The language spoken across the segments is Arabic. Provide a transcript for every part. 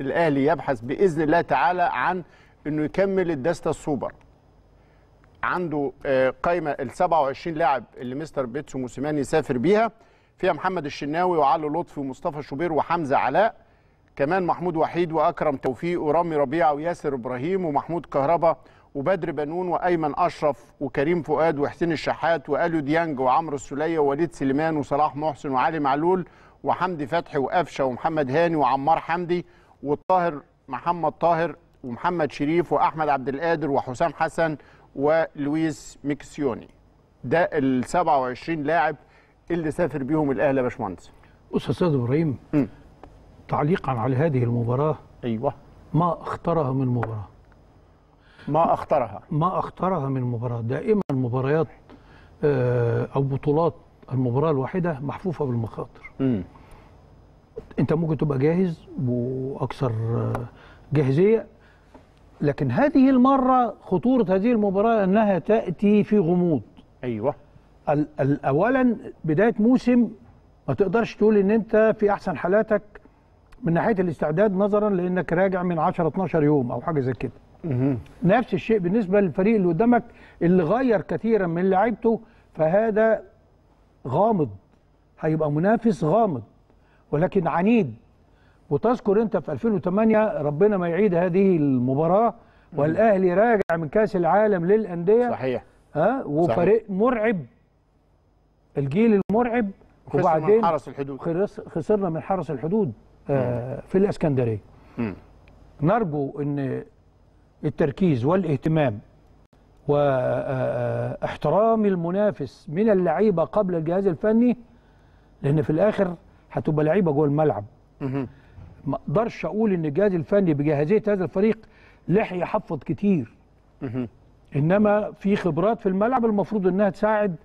الأهلي يبحث بإذن الله تعالى عن أنه يكمل الدستة السوبر. عنده قائمة ال 27 لاعب اللي مستر بيتسو موسيماني يسافر بيها، فيها محمد الشناوي وعلي لطفي ومصطفى شوبير وحمزة علاء، كمان محمود وحيد وأكرم توفيق ورامي ربيعة وياسر إبراهيم ومحمود كهربا وبدر بنون وأيمن أشرف وكريم فؤاد وحسين الشحات وألو ديانج وعمرو السلية ووليد سليمان وصلاح محسن وعلي معلول وحمدي فتحي وقفشه ومحمد هاني وعمار حمدي والطاهر محمد طاهر ومحمد شريف وأحمد عبد القادر وحسام حسن ولويس ميكسيوني. ده ال 27 لاعب اللي سافر بيهم الأهلي يا باشمهندس. أستاذ إبراهيم، تعليقا على هذه المباراة، أيوه، ما أخطرها من مباراة. دائما مباريات أو بطولات المباراة الواحدة محفوفة بالمخاطر. أنت ممكن تبقى جاهز وأكثر جاهزية، لكن هذه المرة خطورة هذه المباراة أنها تأتي في غموض. أيوه، أولا بداية موسم ما تقدرش تقول إن أنت في أحسن حالاتك من ناحية الاستعداد، نظرا لأنك راجع من 10-12 يوم أو حاجة زي كده. نفس الشيء بالنسبة للفريق اللي قدامك اللي غير كثيرا من لعيبته، فهذا غامض، هيبقى منافس غامض ولكن عنيد. وتذكر انت في 2008 ربنا ما يعيد هذه المباراة والاهلي راجع من كاس العالم للأندية، صحيح، وفريق مرعب، الجيل المرعب، وبعدين من حرس الحدود. خسرنا من حرس الحدود في الاسكندرية. نرجو ان التركيز والاهتمام واحترام المنافس من اللعيبة قبل الجهاز الفني، لأن في الآخر هتبقى لعيبة جوه الملعب. ما اقدرش اقول ان الجهاز الفني بجاهزيه هذا الفريق لحي حفظ كتير، انما في خبرات في الملعب المفروض انها تساعد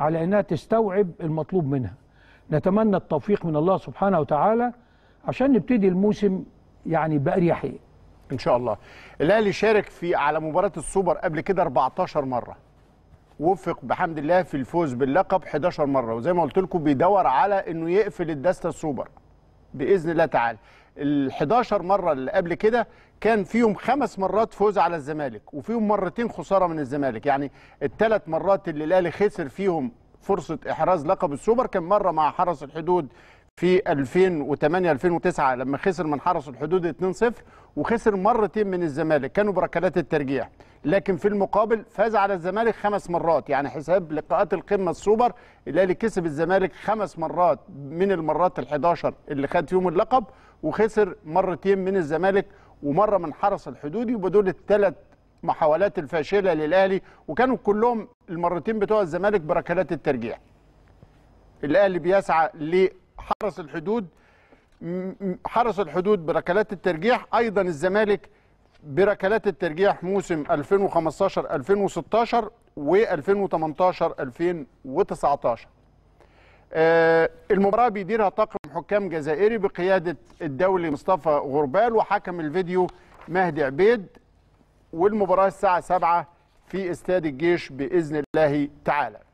على انها تستوعب المطلوب منها. نتمنى التوفيق من الله سبحانه وتعالى عشان نبتدي الموسم يعني بأريحية ان شاء الله. الاهلي شارك في على مباراه السوبر قبل كده 14 مره، ووفق بحمد الله في الفوز باللقب 11 مره، وزي ما قلت لكم بيدور على انه يقفل الدستة السوبر بإذن الله تعالى. ال11 مرة اللي قبل كده كان فيهم 5 مرات فوز على الزمالك وفيهم 2 خسارة من الزمالك، يعني ال3 مرات اللي الأهلي خسر فيهم فرصة إحراز لقب السوبر كان مرة مع حرس الحدود في 2008-2009 لما خسر من حرس الحدود 2-0، وخسر 2 من الزمالك كانوا بركلات الترجيح، لكن في المقابل فاز على الزمالك 5 مرات. يعني حساب لقاءات القمة السوبر الأهلي كسب الزمالك 5 مرات من المرات ال11 اللي خد فيهم اللقب، وخسر 2 من الزمالك و1 من حرس الحدود، يبقى دول ال3 محاولات الفاشلة للأهلي، وكانوا كلهم ال2 بتوع الزمالك بركلات الترجيح. الأهلي بيسعى حرس الحدود، بركلات الترجيح، ايضا الزمالك بركلات الترجيح موسم 2015-2016 و2018-2019. المباراة بيديرها طاقم حكام جزائري بقيادة الدولي مصطفى غربال، وحكم الفيديو مهدي عبيد، والمباراة الساعة 7 في استاد الجيش بإذن الله تعالى.